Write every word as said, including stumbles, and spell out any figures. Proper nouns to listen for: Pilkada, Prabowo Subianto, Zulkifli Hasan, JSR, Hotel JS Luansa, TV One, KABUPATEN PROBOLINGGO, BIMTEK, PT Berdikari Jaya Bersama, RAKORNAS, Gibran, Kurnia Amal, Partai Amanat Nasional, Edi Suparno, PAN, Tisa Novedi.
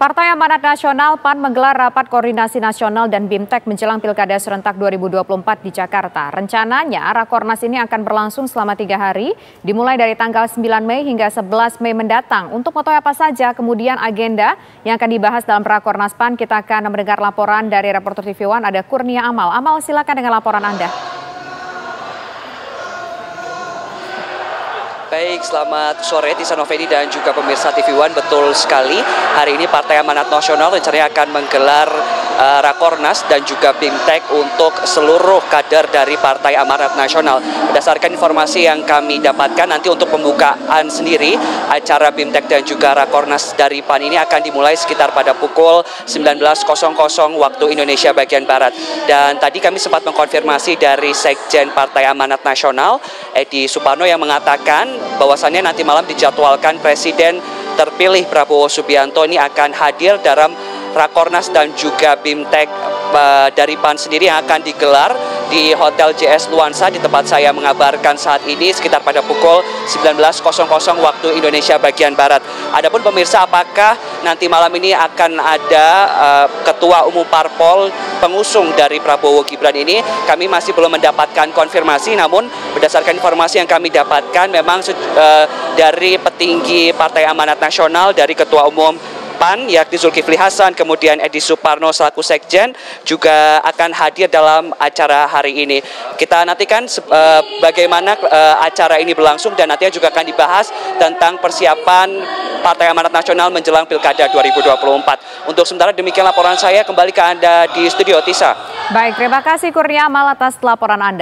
Partai Amanat Nasional P A N menggelar rapat koordinasi nasional dan BIMTEK menjelang Pilkada serentak dua ribu dua puluh empat di Jakarta. Rencananya Rakornas ini akan berlangsung selama tiga hari, dimulai dari tanggal sembilan Mei hingga sebelas Mei mendatang. Untuk mengetahui apa saja kemudian agenda yang akan dibahas dalam Rakornas P A N, kita akan mendengar laporan dari reporter T V One, ada Kurnia Amal. Amal, silakan dengan laporan Anda. Baik, selamat sore Tisa Novedi dan juga pemirsa T V One. Betul sekali, hari ini Partai Amanat Nasional rencananya akan menggelar uh, Rakornas dan juga BIMTEK untuk seluruh kader dari Partai Amanat Nasional. Berdasarkan informasi yang kami dapatkan, nanti untuk pembukaan sendiri acara BIMTEK dan juga Rakornas dari P A N ini akan dimulai sekitar pada pukul sembilan belas waktu Indonesia bagian Barat. Dan tadi kami sempat mengkonfirmasi dari Sekjen Partai Amanat Nasional Edi Suparno yang mengatakan bahwasannya nanti malam dijadwalkan Presiden terpilih Prabowo Subianto ini akan hadir dalam Rakornas dan juga BIMTEK dari P A N sendiri yang akan digelar di Hotel J S Luansa, di tempat saya mengabarkan saat ini, sekitar pada pukul sembilan belas waktu Indonesia bagian Barat. Adapun pemirsa, apakah nanti malam ini akan ada uh, Ketua Umum Parpol pengusung dari Prabowo Gibran ini? Kami masih belum mendapatkan konfirmasi, namun berdasarkan informasi yang kami dapatkan memang uh, dari petinggi Partai Amanat Nasional, dari Ketua Umum P A N, yakni Zulkifli Hasan, kemudian Edi Suparno selaku Sekjen juga akan hadir dalam acara hari ini. Kita nantikan uh, bagaimana uh, acara ini berlangsung dan nantinya juga akan dibahas tentang persiapan Partai Amanat Nasional menjelang Pilkada dua ribu dua puluh empat. Untuk sementara demikian laporan saya, kembali ke Anda di studio Tisa. Baik, terima kasih Kurnia Amal atas laporan Anda.